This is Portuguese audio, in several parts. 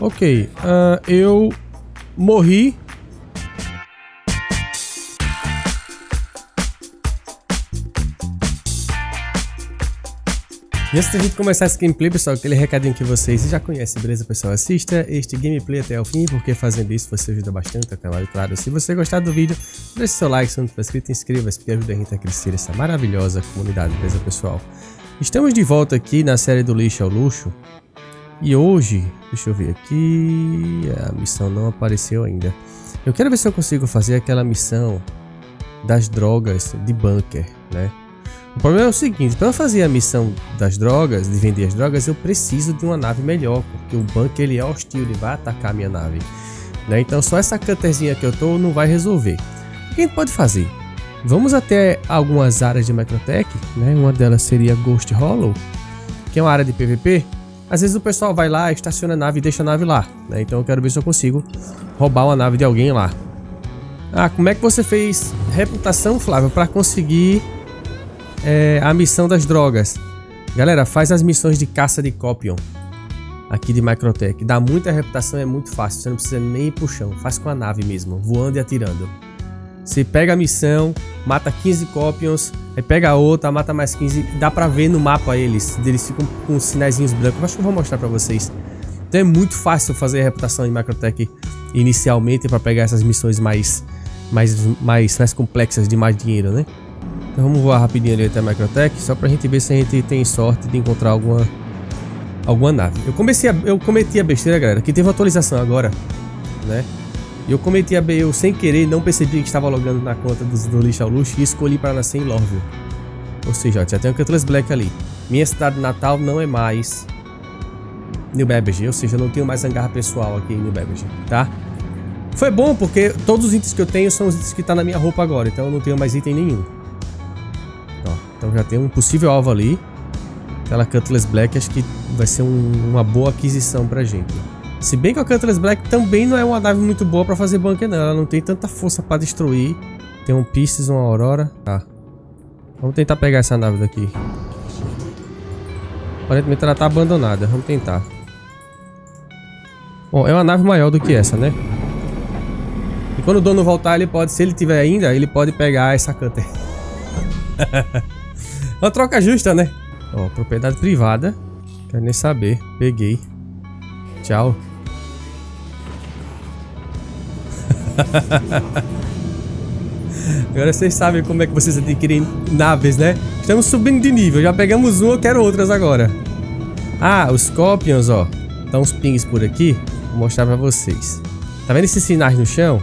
Ok, eu morri. E antes da gente começar esse gameplay, pessoal, aquele recadinho que vocês já conhecem, beleza, pessoal? Assista este gameplay até o fim, porque fazendo isso você ajuda bastante o canal. E claro, se você gostar do vídeo, deixe seu like, se não for inscrito, inscreva-se, porque ajuda a gente a crescer essa maravilhosa comunidade, beleza, pessoal? Estamos de volta aqui na série do Lixo ao Luxo. E hoje, deixa eu ver aqui, a missão não apareceu ainda. Eu quero ver se eu consigo fazer aquela missão das drogas de bunker, né? O problema é o seguinte, para eu fazer a missão das drogas, de vender as drogas, eu preciso de uma nave melhor, porque o bunker ele é hostil, ele vai atacar a minha nave, né? Então só essa cutterzinha que eu tô não vai resolver. O que a gente pode fazer? Vamos até algumas áreas de Microtech, né? Uma delas seria Ghost Hollow, que é uma área de PVP. Às vezes o pessoal vai lá, estaciona a nave e deixa a nave lá, né? Então eu quero ver se eu consigo roubar uma nave de alguém lá. Ah, como é que você fez reputação, Flávio, para conseguir... a missão das drogas? Galera, faz as missões de caça de Copion aqui de Microtech. Dá muita reputação, é muito fácil. Você não precisa nem ir pro chão, faz com a nave mesmo, voando e atirando. Você pega a missão, mata 15 Copions, aí pega outra, mata mais 15. Dá pra ver no mapa eles, eles ficam com sinaizinhos brancos. Acho que eu vou mostrar pra vocês. Então é muito fácil fazer a reputação em Microtech inicialmente, pra pegar essas missões mais complexas, de mais dinheiro, né? Então vamos voar rapidinho ali até a Microtech, só pra gente ver se a gente tem sorte de encontrar alguma nave. Eu cometi a besteira, galera, que teve uma atualização agora, né? Eu sem querer, não percebi que estava logando na conta do Lixo ao Luxo e escolhi para nascer em Lorville. Ou seja, ó, já tem o Cutlass Black ali. Minha cidade natal não é mais New Babbage, ou seja, eu não tenho mais hangar pessoal aqui em New Babbage, tá? Foi bom porque todos os itens que eu tenho são os itens que tá na minha roupa agora, então eu não tenho mais item nenhum. Então já tem um possível alvo ali. Aquela Cutlass Black acho que vai ser uma boa aquisição pra gente. Se bem que a Cutlass Black também não é uma nave muito boa pra fazer bunker não. Ela não tem tanta força pra destruir. Tem um Pisces, uma Aurora. Tá. Vamos tentar pegar essa nave daqui. Aparentemente ela tá abandonada. Vamos tentar. Bom, é uma nave maior do que essa, né? E quando o dono voltar, ele pode, se ele tiver ainda, ele pode pegar essa Cutter. Uma troca justa, né? Ó, propriedade privada. Quero nem saber. Peguei. Tchau. Agora vocês sabem como é que vocês adquirem naves, né? Estamos subindo de nível. Já pegamos uma, eu quero outras agora. Ah, os Copions, ó. Dá uns pings por aqui. Vou mostrar pra vocês. Tá vendo esses sinais no chão?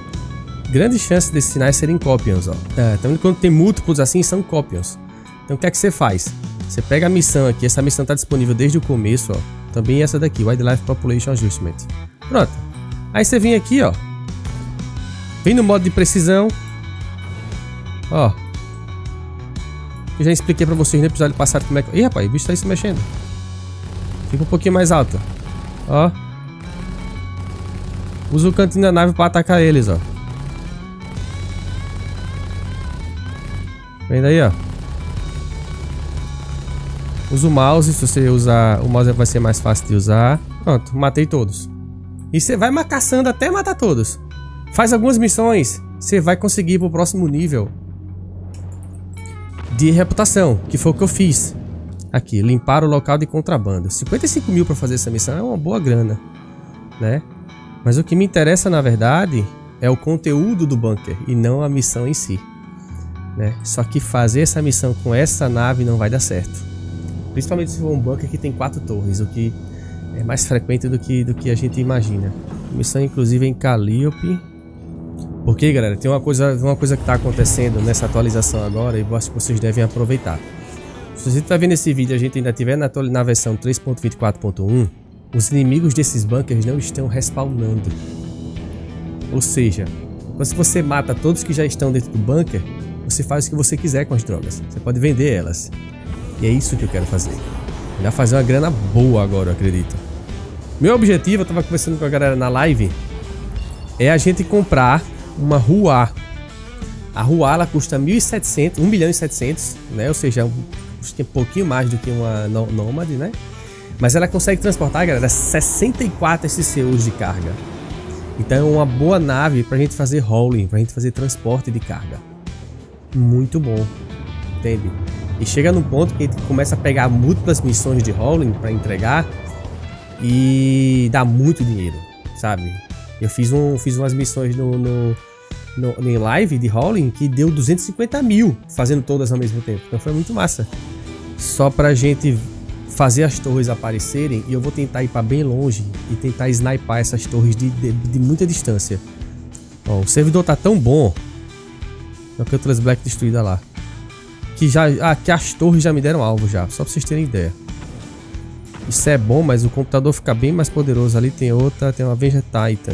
Grande chance desses sinais serem Copions, ó. É, tá vendo quando tem múltiplos assim, são Copions. Então o que é que você faz? Você pega a missão aqui, essa missão tá disponível desde o começo, ó. Também essa daqui, Wildlife Population Adjustment. Pronto. Aí você vem aqui, ó. Vem no modo de precisão. Ó. Eu já expliquei pra vocês no episódio passado como é que... Ih, rapaz, o bicho tá aí se mexendo. Fica um pouquinho mais alto. Ó. Usa o cantinho da nave pra atacar eles, ó. Vem daí, ó. Usa o mouse, se você usar o mouse vai ser mais fácil de usar. Pronto, matei todos. E você vai caçando até matar todos. Faz algumas missões, você vai conseguir ir pro próximo nível de reputação, que foi o que eu fiz. Aqui, limpar o local de contrabando. 55 mil pra fazer essa missão é uma boa grana, né? Mas o que me interessa, na verdade, é o conteúdo do bunker e não a missão em si, né? Só que fazer essa missão com essa nave não vai dar certo. Principalmente se for um bunker que tem 4 torres, o que é mais frequente do que a gente imagina. Missão inclusive em Calliope. Porque, galera, tem uma coisa que está acontecendo nessa atualização agora e eu acho que vocês devem aproveitar. Se você está vendo esse vídeo e a gente ainda estiver na versão 3.24.1, os inimigos desses bunkers não estão respawnando. Ou seja, se você mata todos que já estão dentro do bunker, você faz o que você quiser com as drogas. Você pode vender elas. E é isso que eu quero fazer. Ainda fazer uma grana boa agora, eu acredito. Meu objetivo, eu tava conversando com a galera na live, é a gente comprar uma rua. A rua, ela custa 1.700, 1.700.000, né? Ou seja, um pouquinho mais do que uma Nômade, né? Mas ela consegue transportar, galera, 64 SCUs de carga. Então é uma boa nave pra gente fazer hauling, pra gente fazer transporte de carga. Muito bom, entende? E chega num ponto que a gente começa a pegar múltiplas missões de hauling pra entregar e dá muito dinheiro, sabe? Eu fiz umas missões em live de hauling que deu 250 mil fazendo todas ao mesmo tempo. Então foi muito massa. Só pra gente fazer as torres aparecerem, e eu vou tentar ir pra bem longe e tentar sniper essas torres de muita distância. Ó, o servidor tá tão bom. Olha a Cutlass Black destruída lá. Que as torres já me deram alvo já, só pra vocês terem ideia. Isso é bom, mas o computador fica bem mais poderoso. Ali tem outra, tem uma Avenger Titan.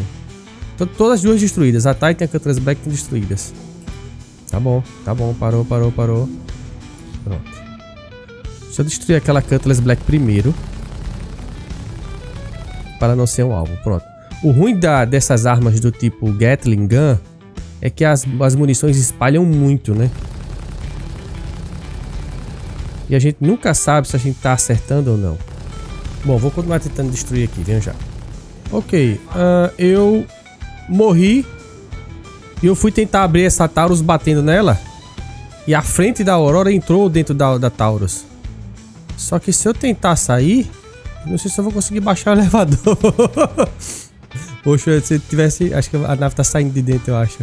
Todas as duas destruídas, a Titan e a Cutlass Black estão destruídas. Tá bom, parou. Pronto. Deixa eu destruir aquela Cutlass Black primeiro, para não ser um alvo, pronto. O ruim dessas armas do tipo Gatling Gun é que as munições espalham muito, né? E a gente nunca sabe se a gente tá acertando ou não. Bom, vou continuar tentando destruir aqui, venham já. Ok, eu morri e eu fui tentar abrir essa Taurus batendo nela, e a frente da Aurora entrou dentro da Taurus. Só que se eu tentar sair, não sei se eu vou conseguir baixar o elevador. Poxa, se tivesse... Acho que a nave tá saindo de dentro, eu acho.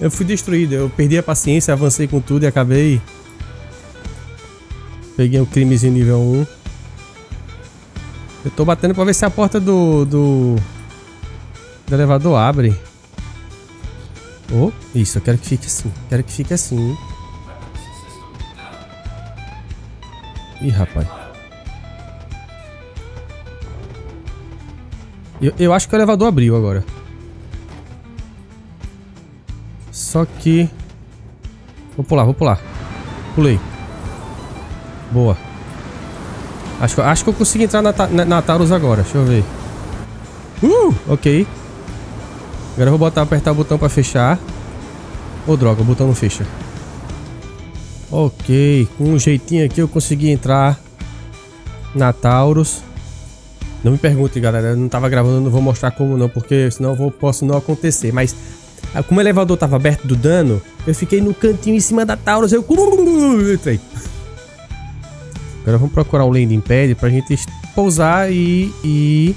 Eu fui destruído, eu perdi a paciência, avancei com tudo e acabei... Peguei um crimezinho nível 1. Eu tô batendo pra ver se a porta do elevador abre. Oh, isso, eu quero que fique assim. Quero que fique assim. Ih, rapaz. Eu acho que o elevador abriu agora. Só que... Vou pular. Pulei. Boa. Acho que eu consigo entrar na Taurus agora. Deixa eu ver. Ok. Agora eu vou apertar o botão pra fechar. Ô, droga, o botão não fecha. Ok, com um jeitinho aqui eu consegui entrar na Taurus. Não me pergunte, galera, eu não tava gravando, não vou mostrar como não, porque senão posso não acontecer. Mas como o elevador tava aberto do dano, eu fiquei no cantinho em cima da Taurus, eu entrei. Agora vamos procurar o landing pad pra gente pousar e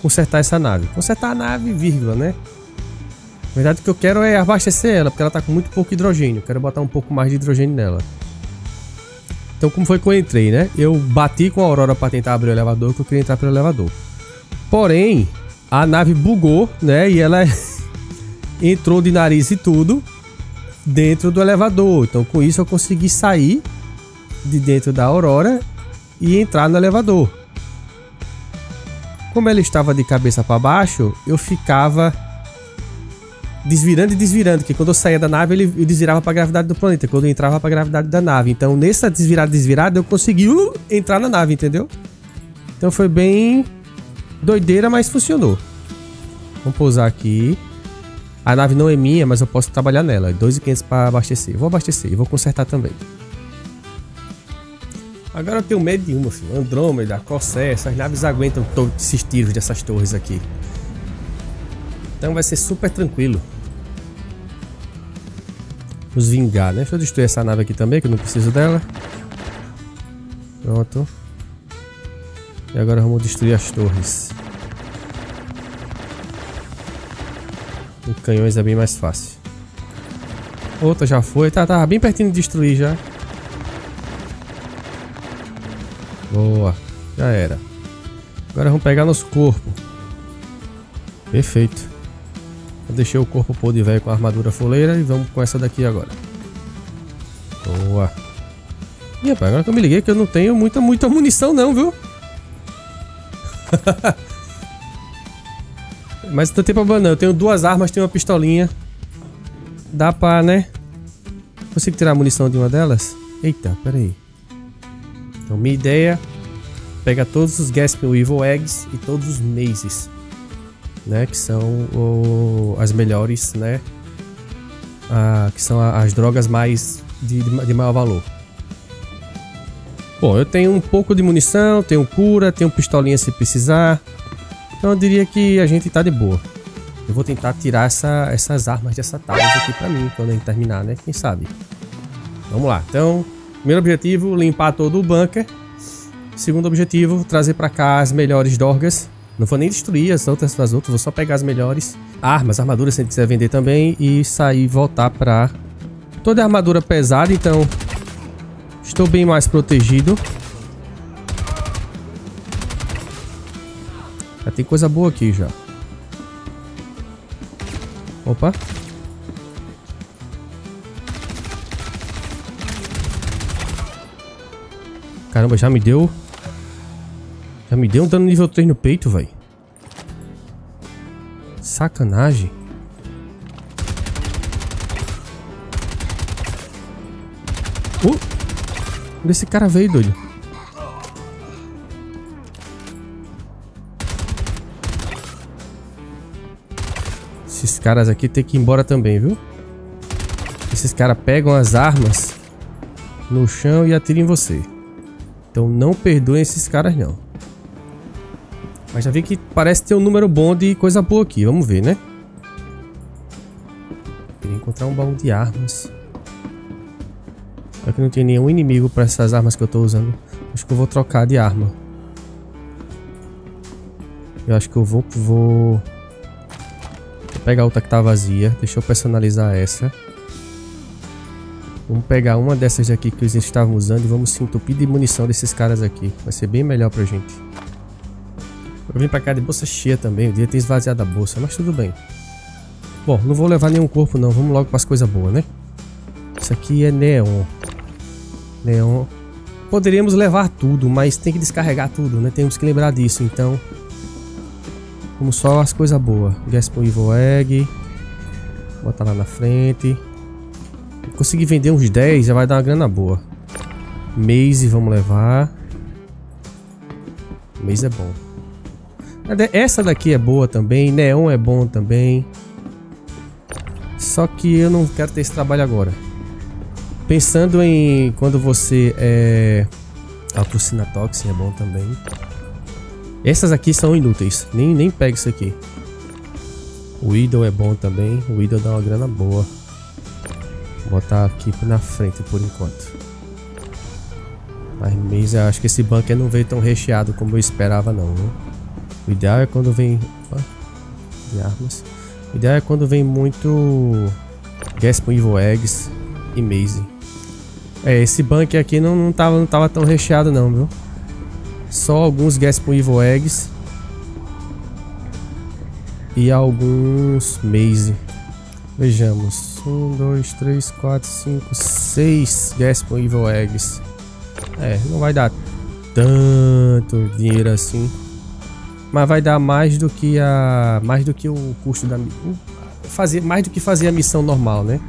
consertar essa nave. Consertar a nave, vírgula, né? Na verdade, o que eu quero é abastecer ela, porque ela tá com muito pouco hidrogênio. Quero botar um pouco mais de hidrogênio nela. Então, como foi que eu entrei, né? Eu bati com a Aurora pra tentar abrir o elevador, que eu queria entrar pelo elevador. Porém, a nave bugou, né? E ela entrou de nariz e tudo dentro do elevador. Então, com isso, eu consegui sair de dentro da Aurora e entrar no elevador. Como ela estava de cabeça pra baixo, eu ficava... desvirando, que quando eu saía da nave, ele desvirava para a gravidade do planeta, quando eu entrava para a gravidade da nave. Então, nessa desvirada, eu consegui entrar na nave, entendeu? Então, foi bem doideira, mas funcionou. Vamos pousar aqui. A nave não é minha, mas eu posso trabalhar nela. 2.500 para abastecer. Vou abastecer e vou consertar também. Agora eu tenho medo de uma, filho. Andrômeda, Corsair, essas naves aguentam todos esses tiros dessas torres aqui. Então vai ser super tranquilo. Nos vingar, né? Deixa eu destruir essa nave aqui também, que eu não preciso dela. Pronto. E agora vamos destruir as torres. Com canhões é bem mais fácil. Outra já foi. Tava bem pertinho de destruir já. Boa. Já era. Agora vamos pegar nosso corpo. Perfeito. Eu deixei o corpo pôr de velho com a armadura foleira e vamos com essa daqui agora. Boa. Ih, rapaz, agora que eu me liguei que eu não tenho muita munição não, viu? Mas não tem problema não, eu tenho duas armas, tenho uma pistolinha. Dá pra, né? Consigo tirar a munição de uma delas? Eita, peraí. Então minha ideia... Pega todos os Gasping Weevil Eggs e todos os Mazes. Né, que são as melhores, né? Que são as drogas mais de maior valor. Bom, eu tenho um pouco de munição, tenho cura, tenho pistolinha se precisar. Então eu diria que a gente tá de boa. Eu vou tentar tirar essas armas dessa tábua aqui pra mim, quando a gente terminar, né? Quem sabe? Vamos lá. Então, primeiro objetivo, limpar todo o bunker. Segundo objetivo, trazer pra cá as melhores dorgas. Não vou nem destruir as outras, vou só pegar as melhores. Armas, armaduras, se a gente quiser vender também. E sair e voltar pra... Toda a armadura pesada, então... Estou bem mais protegido. Já tem coisa boa aqui já. Opa. Caramba, já me deu... Já me deu um dano nível 3 no peito, velho. Sacanagem. Onde esse cara veio, doido? Esses caras aqui tem que ir embora também, viu? Esses caras pegam as armas no chão e atiram em você. Então não perdoem esses caras, não. Mas já vi que parece ter um número bom de coisa boa aqui. Vamos ver, né? Queria encontrar um baú de armas. Só que não tem nenhum inimigo para essas armas que eu tô usando. Acho que eu vou trocar de arma. Eu acho que eu vou pegar outra que tá vazia. Deixa eu personalizar essa. Vamos pegar uma dessas aqui que eles estavam usando e vamos se entupir de munição desses caras aqui. Vai ser bem melhor pra gente. Eu vim pra cá de bolsa cheia também. Eu devia ter esvaziado a bolsa, mas tudo bem. Bom, não vou levar nenhum corpo não. Vamos logo pras coisas boas, né? Isso aqui é Neon. Neon. Poderíamos levar tudo, mas tem que descarregar tudo, né? Temos que lembrar disso, então. Vamos só as coisas boas. Gasping Weevil Egg. Botar lá na frente. Consegui vender uns 10, já vai dar uma grana boa. Maze, vamos levar. Maze é bom. Essa daqui é boa também. Neon é bom também. Só que eu não quero ter esse trabalho agora. Pensando em quando você é... Alcocina Toxin é bom também. Essas aqui são inúteis. Nem pega isso aqui. O Idol é bom também. O Idol dá uma grana boa. Vou botar aqui na frente por enquanto. Mas mesmo, acho que esse bunker não veio tão recheado como eu esperava não, né? O ideal é quando vem... Opa, de armas. O ideal é quando vem muito... Gasping Weevil Eggs e Maze. É, esse bunker aqui não tava tão recheado não, viu? Só alguns Gasping Weevil Eggs. E alguns Maze. Vejamos. 1, 2, 3, 4, 5, 6 Gasping Weevil Eggs. É, não vai dar tanto dinheiro assim. Mas vai dar mais do que o custo da mais do que fazer a missão normal, né?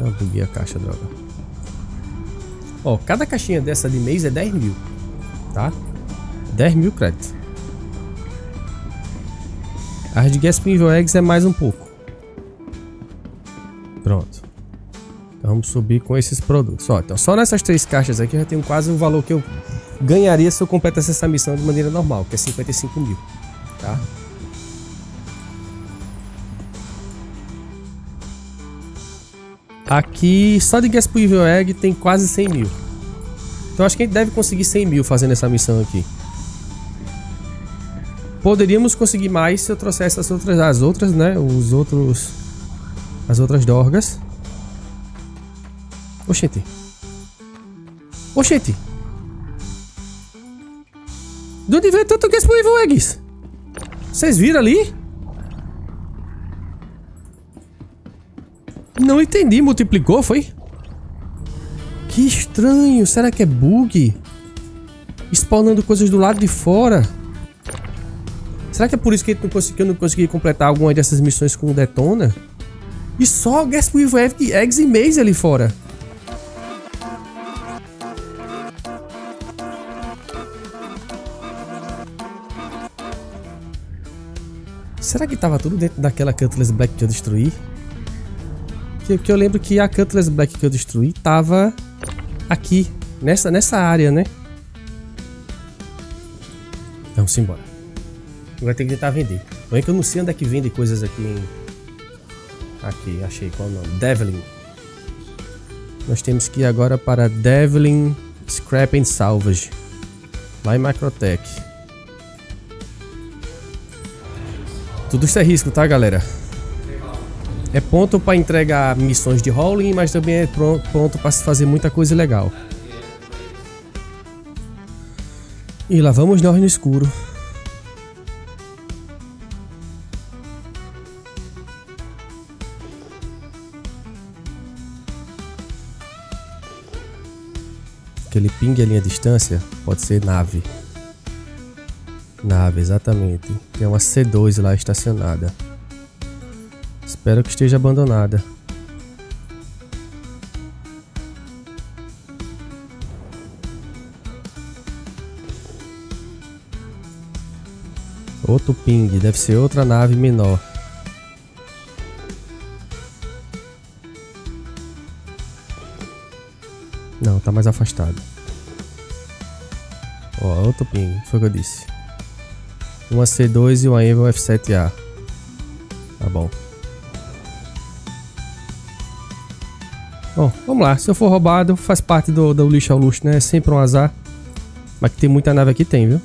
Eu buguei a caixa, droga. Ó, cada caixinha dessa de mês é 10 mil, tá? 10 mil créditos. As de Gasping Weevil Eggs é mais um pouco. Pronto. Então vamos subir com esses produtos. Ó, então só nessas três caixas aqui eu já tenho quase o valor que eu ganharia se eu completasse essa missão de maneira normal, que é 55 mil, tá? Aqui, só de Gasping Weevil Egg tem quase 100 mil. Então acho que a gente deve conseguir 100 mil fazendo essa missão aqui. Poderíamos conseguir mais se eu trouxesse as outras, né? As outras dorgas. Oxente. Oxente. De onde veio tanto Gasping Weevil Eggs? Vocês viram ali? Não entendi, multiplicou, foi? Que estranho, será que é bug? Spawnando coisas do lado de fora. Será que é por isso que eu não consegui completar alguma dessas missões com o Detona? E só Gasping Weevil Eggs e Maze ali fora. Será que tava tudo dentro daquela Cutlass Black que eu destruí? Porque eu lembro que a Cutlass Black que eu destruí tava aqui, nessa área, né? vamos embora. Agora tem que tentar vender. Bem que eu não sei onde é que vende coisas aqui em... Aqui, achei qual o nome. Devlin. Nós temos que ir agora para Devlin, Scrap and Salvage. Lá em Microtech. Tudo isso é risco, tá, galera? É ponto para entregar missões de hauling, mas também é ponto para se fazer muita coisa legal. E lá vamos nós no escuro. Aquele ping ali à distância pode ser nave. Nave, exatamente. Tem uma C2 lá estacionada. Espero que esteja abandonada. Outro ping, deve ser outra nave menor. Não, tá mais afastado. Ó, outro ping, foi o que eu disse. Uma C2 e uma Anvil F7A. Tá bom. Bom, vamos lá, se eu for roubado, faz parte do lixo ao luxo, né? É sempre um azar. Mas que tem muita nave aqui, tem, viu?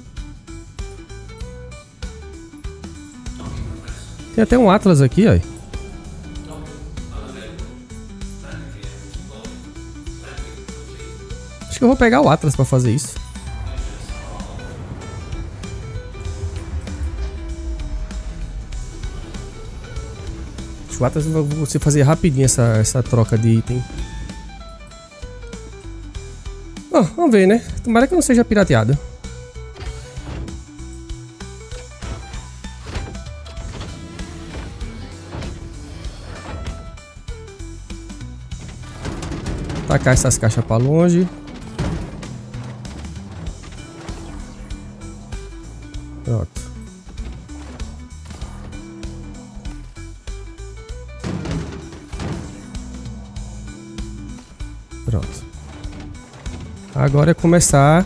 Tem até um Atlas aqui, ó. Acho que eu vou pegar o Atlas pra fazer isso. O Atlas vai você fazer rapidinho essa troca de item. Bom, vamos ver, né? Tomara que não seja pirateado. Tacar essas caixas pra longe. Pronto. Pronto. Agora é começar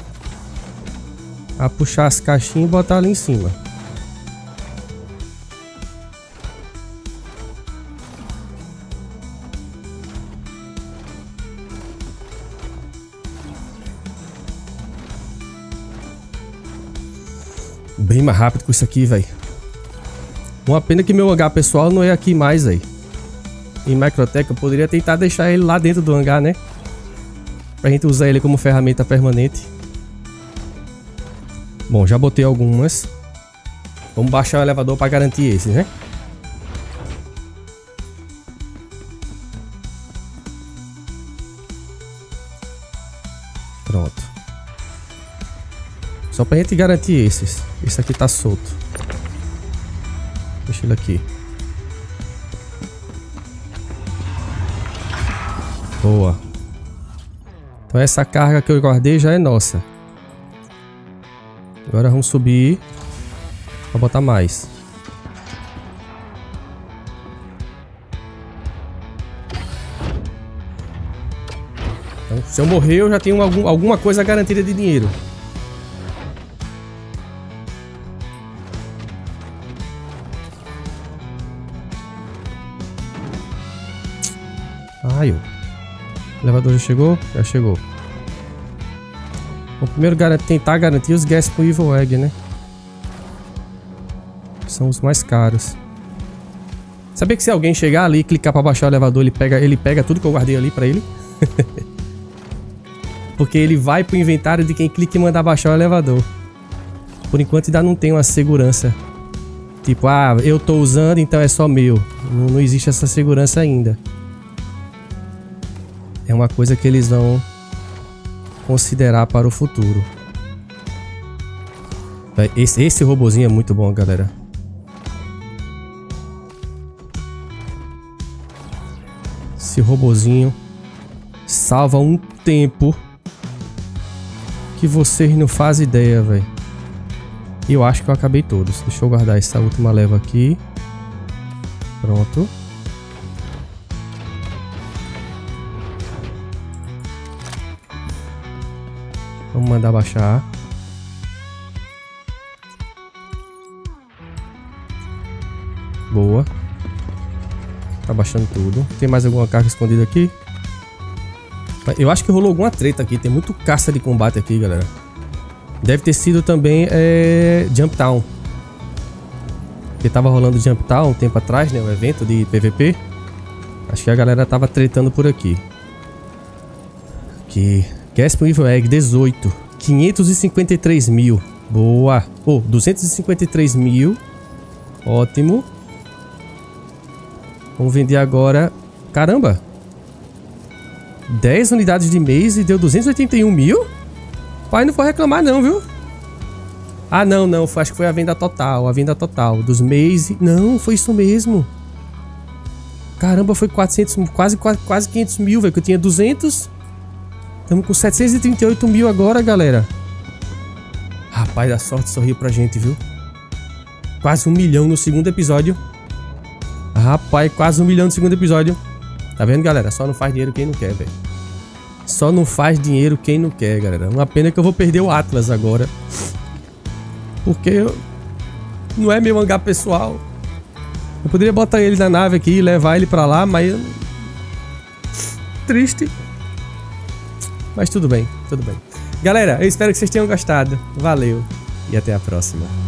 a puxar as caixinhas e botar ali em cima. Bem mais rápido com isso aqui, velho. Uma pena que meu hangar pessoal não é aqui mais, velho. Em Microtech eu poderia tentar deixar ele lá dentro do hangar, né? Pra gente usar ele como ferramenta permanente. Bom, já botei algumas. Vamos baixar o elevador pra garantir esse, né? Pronto. Só pra gente garantir esses. Esse aqui tá solto. Deixa ele aqui. Boa. Então essa carga que eu guardei já é nossa. Agora vamos subir para botar mais. Então, se eu morrer eu já tenho alguma coisa garantida de dinheiro. Ai, eu... O elevador já chegou? Já chegou. Vou primeiro tentar garantir os Gasping Weevil Eggs, né? São os mais caros. Sabia que se alguém chegar ali e clicar pra baixar o elevador, ele pega tudo que eu guardei ali pra ele? Porque ele vai pro inventário de quem clica e mandar baixar o elevador. Por enquanto ainda não tem uma segurança. Tipo, ah, eu tô usando, então é só meu. Não existe essa segurança ainda. É uma coisa que eles vão considerar para o futuro. Esse robozinho é muito bom, galera. Esse robozinho salva um tempo que vocês não fazem ideia, velho. Eu acho que eu acabei todos. Deixa eu guardar essa última leva aqui. Pronto. Vamos mandar baixar. Boa. Abaixando tudo. Tem mais alguma carga escondida aqui? Eu acho que rolou alguma treta aqui. Tem muito caça de combate aqui, galera. Deve ter sido também Jump Town. Porque tava rolando Jump Town um tempo atrás, né? O evento de PVP. Acho que a galera tava tretando por aqui. Aqui. Gasping Weevil Egg 18. 553 mil. Boa. Oh, 253 mil. Ótimo. Vamos vender agora. Caramba. 10 unidades de Maze e deu 281 mil? Pai, não vou reclamar não, viu? Ah, não, não. Acho que foi a venda total. A venda total dos Maze. Não, foi isso mesmo. Caramba, foi 400, quase 500 mil, velho. Que eu tinha 200. Estamos com 738 mil agora, galera. Rapaz, a sorte sorriu pra gente, viu? Quase 1 milhão no segundo episódio. Rapaz, quase 1 milhão no segundo episódio. Tá vendo, galera? Só não faz dinheiro quem não quer, velho. Só não faz dinheiro quem não quer, galera. Uma pena que eu vou perder o Atlas agora. Porque não é meu mangá pessoal. Eu poderia botar ele na nave aqui e levar ele pra lá, mas... Triste. Mas tudo bem, tudo bem. Galera, eu espero que vocês tenham gostado. Valeu e até a próxima.